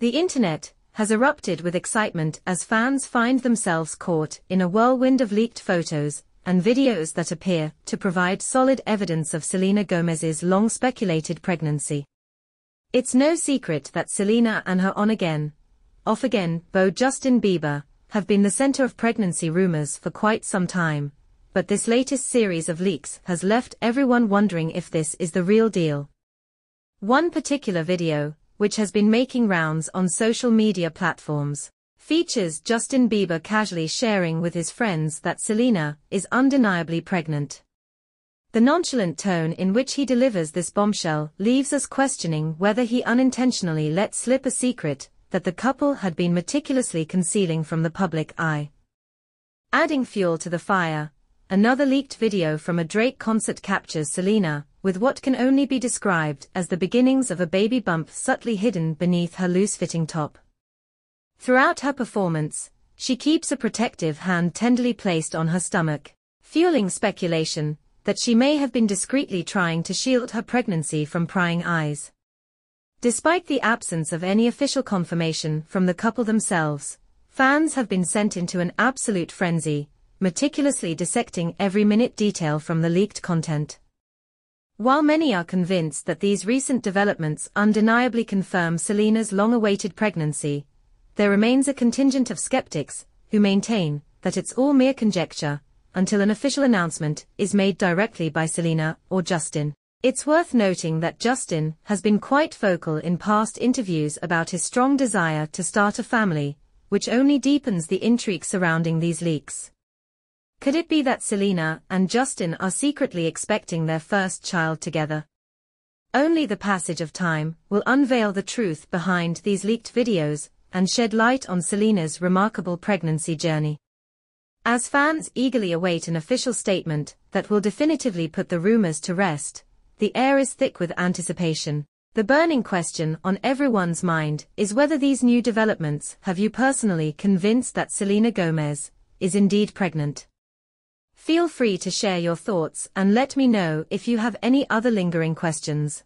The internet has erupted with excitement as fans find themselves caught in a whirlwind of leaked photos and videos that appear to provide solid evidence of Selena Gomez's long-speculated pregnancy. It's no secret that Selena and her on-again, off-again beau Justin Bieber have been the center of pregnancy rumors for quite some time, but this latest series of leaks has left everyone wondering if this is the real deal. One particular video, which has been making rounds on social media platforms, features Justin Bieber casually sharing with his friends that Selena is undeniably pregnant. The nonchalant tone in which he delivers this bombshell leaves us questioning whether he unintentionally let slip a secret that the couple had been meticulously concealing from the public eye. Adding fuel to the fire, another leaked video from a Drake concert captures Selena with what can only be described as the beginnings of a baby bump subtly hidden beneath her loose-fitting top. Throughout her performance, she keeps a protective hand tenderly placed on her stomach, fueling speculation that she may have been discreetly trying to shield her pregnancy from prying eyes. Despite the absence of any official confirmation from the couple themselves, fans have been sent into an absolute frenzy, meticulously dissecting every minute detail from the leaked content. While many are convinced that these recent developments undeniably confirm Selena's long-awaited pregnancy, there remains a contingent of skeptics who maintain that it's all mere conjecture until an official announcement is made directly by Selena or Justin. It's worth noting that Justin has been quite vocal in past interviews about his strong desire to start a family, which only deepens the intrigue surrounding these leaks. Could it be that Selena and Justin are secretly expecting their first child together? Only the passage of time will unveil the truth behind these leaked videos and shed light on Selena's remarkable pregnancy journey. As fans eagerly await an official statement that will definitively put the rumors to rest, the air is thick with anticipation. The burning question on everyone's mind is whether these new developments have you personally convinced that Selena Gomez is indeed pregnant. Feel free to share your thoughts and let me know if you have any other lingering questions.